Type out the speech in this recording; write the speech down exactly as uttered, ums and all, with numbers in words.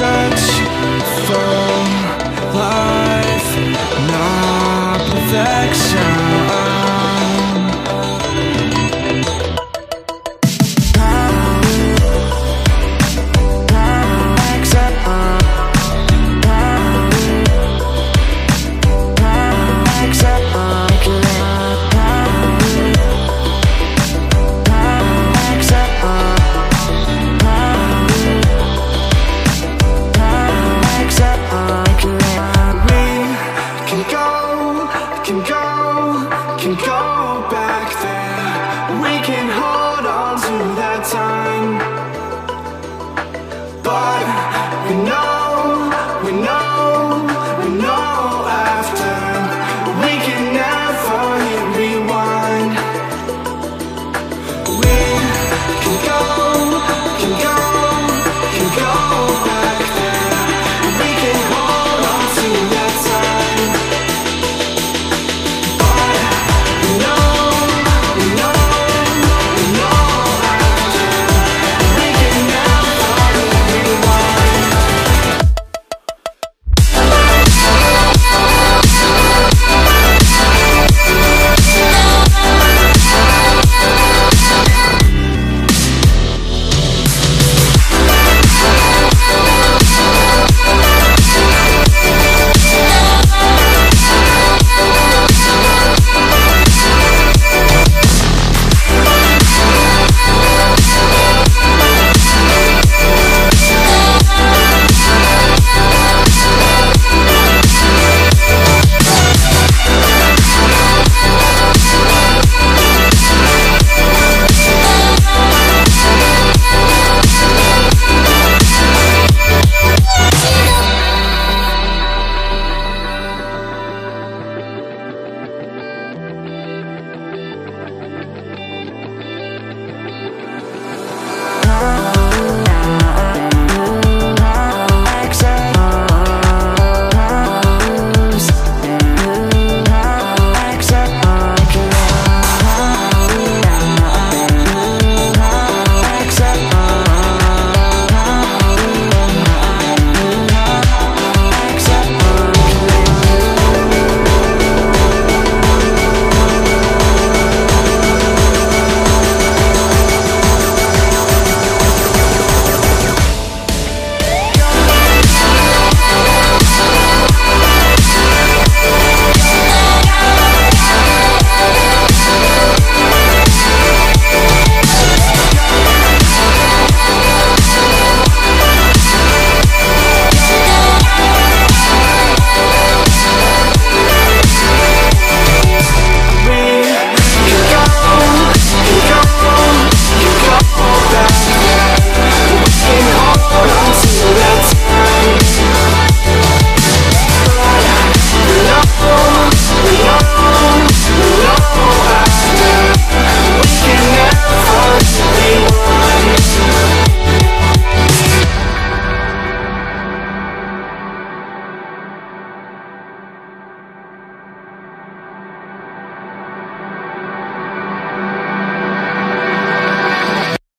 such fun life, not perfection. No!